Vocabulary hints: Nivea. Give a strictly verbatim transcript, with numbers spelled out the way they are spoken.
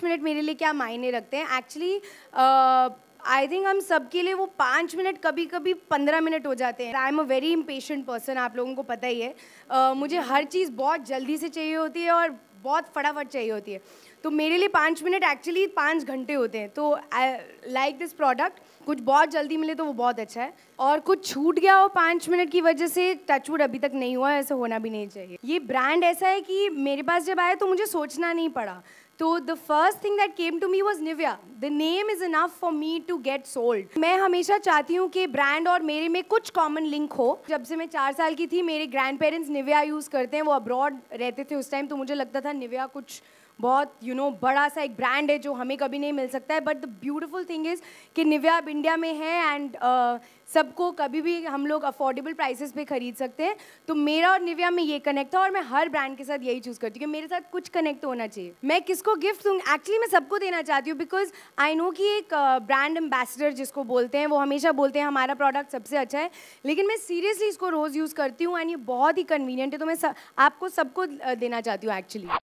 पाँच मिनट मेरे लिए क्या मायने रखते हैं, एक्चुअली आई थिंक हम सब के लिए वो पाँच मिनट कभी कभी पंद्रह मिनट हो जाते हैं। I am a very impatient person, आप लोगों को पता ही है। uh, मुझे हर चीज़ बहुत जल्दी से चाहिए होती है और बहुत फटाफट चाहिए होती है, तो मेरे लिए पाँच मिनट एक्चुअली पाँच घंटे होते हैं। तो आई लाइक दिस प्रोडक्ट, कुछ बहुत जल्दी मिले तो वो बहुत अच्छा है, और कुछ छूट गया हो पाँच मिनट की वजह से, टचवुड अभी तक नहीं हुआ, ऐसा होना भी नहीं चाहिए। ये ब्रांड ऐसा है कि मेरे पास जब आया तो मुझे सोचना नहीं पड़ा। तो the first thing that came to me was Nivea. The name is enough for me to get sold. मैं हमेशा चाहती हूँ कि ब्रांड और मेरे में कुछ कॉमन लिंक हो। जब से मैं चार साल की थी, मेरे ग्रैंड पेरेंट्स निविया यूज़ करते हैं, वो अब्रॉड रहते थे उस टाइम, तो मुझे लगता था निविया कुछ बहुत यू you नो know, बड़ा सा एक ब्रांड है जो हमें कभी नहीं मिल सकता है। But the beautiful thing is कि निविया अब इंडिया में है एंड सबको कभी भी हम लोग अफोर्डेबल प्राइसेस पे खरीद सकते हैं। तो मेरा और निविया में ये कनेक्ट था, और मैं हर ब्रांड के साथ यही चूज़ करती हूँ कि मेरे साथ कुछ कनेक्ट होना चाहिए। मैं किसको गिफ्ट दूँ, एक्चुअली मैं सबको देना चाहती हूँ, बिकॉज आई नो कि एक ब्रांड uh, एम्बेसडर जिसको बोलते हैं, वो हमेशा बोलते हैं हमारा प्रोडक्ट सबसे अच्छा है, लेकिन मैं सीरियसली इसको रोज़ यूज़ करती हूँ एंड ये बहुत ही कन्वीनियंट है। तो मैं सब, आपको सबको देना चाहती हूँ एक्चुअली।